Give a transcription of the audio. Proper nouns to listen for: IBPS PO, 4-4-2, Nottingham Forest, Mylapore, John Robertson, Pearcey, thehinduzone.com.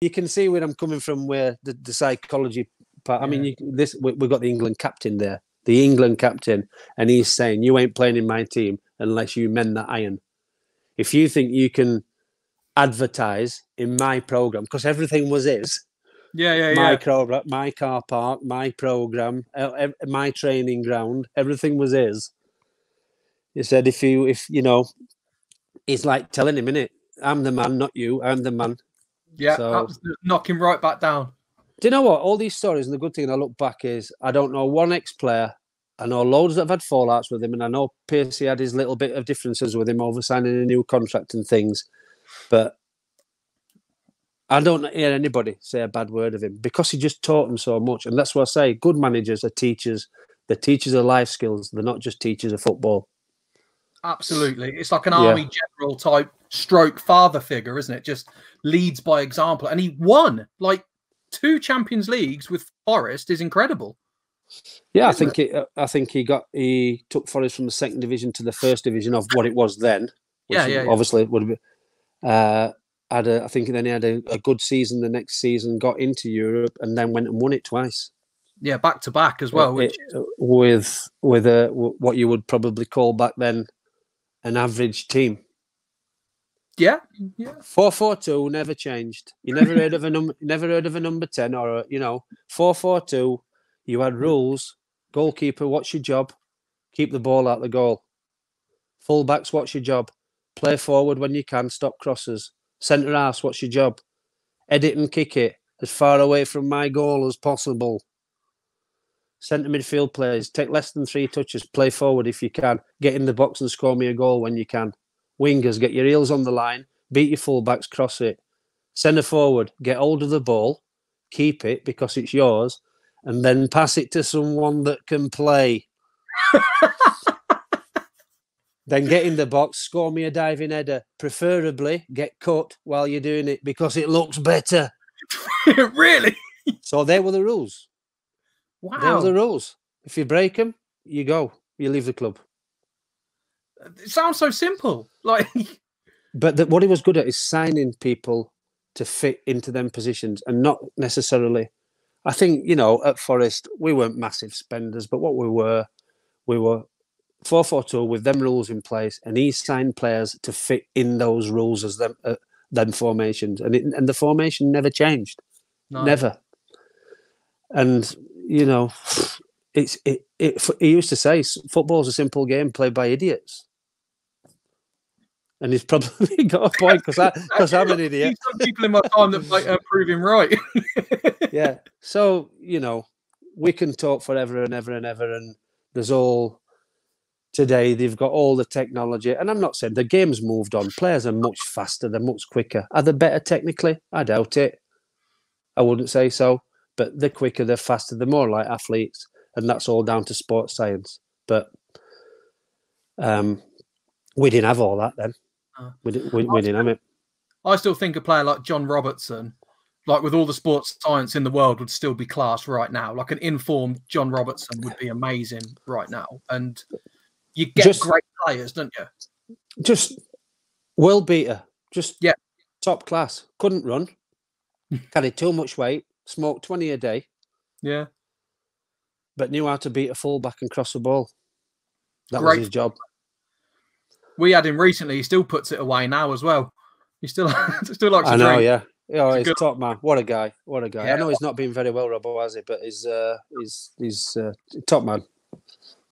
you can see where I'm coming from, where the psychology part. I mean, we've got the England captain there, the England captain, and he's saying, you ain't playing in my team unless you mend that iron. If you think you can advertise in my program, because everything was his. My car park, my program, my training ground, everything was his. He said, if you know, it's like telling him, innit? I'm the man, not you. I'm the man. Yeah, so, knock him right back down. Do you know what? All these stories, and the good thing I look back is, I don't know one ex-player. I know loads that have had fallouts with him, and I know Pearcey had his little bit of differences with him over signing a new contract and things. But I don't hear anybody say a bad word of him because he just taught them so much. And that's why I say good managers are teachers. They're teachers of life skills. They're not just teachers of football. Absolutely. It's like an army general type stroke father figure, isn't it? Just leads by example. And he won like 2 Champions Leagues with Forest is incredible. Yeah, I think he took Forest from the 2nd division to the 1st division of what it was then. Which obviously would have been, I think then he had a good season the next season, got into Europe, and then went and won it twice. Yeah, back to back as well. With what you would probably call back then an average team. Yeah, yeah. 4-4-2 never changed. You never heard of a number. Never heard of a number 10 or a, 4-4-2. You had rules. Goalkeeper, what's your job? Keep the ball out the goal. Fullbacks, what's your job? Play forward when you can. Stop crosses. Centre half, what's your job? Edit and kick it as far away from my goal as possible. Centre midfield players, take less than 3 touches. Play forward if you can. Get in the box and score me a goal when you can. Wingers, get your heels on the line. Beat your fullbacks, cross it. Centre forward, get hold of the ball. Keep it because it's yours. And then pass it to someone that can play. Then get in the box, score me a diving header. Preferably get cut while you're doing it because it looks better. Really? So they were the rules. Wow. They were the rules. If you break them, you go. You leave the club. It sounds so simple. Like, but what he was good at is signing people to fit into them positions and not necessarily... I think, at Forest, we weren't massive spenders, but what we were 4-4-2 with them rules in place, and he signed players to fit in those rules as them formations. And the formation never changed. No. Never. And, he used to say, football's a simple game played by idiots. And he's probably got a point because I'm an idiot. There's some people in my time that might prove him right. Yeah. So, we can talk forever and ever and ever. And there's all today, they've got all the technology. And I'm not saying the game's moved on. Players are much faster. They're much quicker. Are they better technically? I doubt it. I wouldn't say so. But they're quicker, they're faster, they're more like athletes. And that's all down to sports science. But we didn't have all that then. We didn't have it. I still think a player like John Robertson, like with all the sports science in the world, would still be class right now. Like an informed John Robertson would be amazing right now. And you get great players, don't you? Just world beater. Just top class. Couldn't run. Carried too much weight. Smoked 20 a day. Yeah. But knew how to beat a fullback and cross the ball. That was his job. We had him recently. He still puts it away now as well. He still likes to drink. I know, he's top man. What a guy! What a guy! Yeah. I know he's not been very well, Robbo, has he? But he's top man.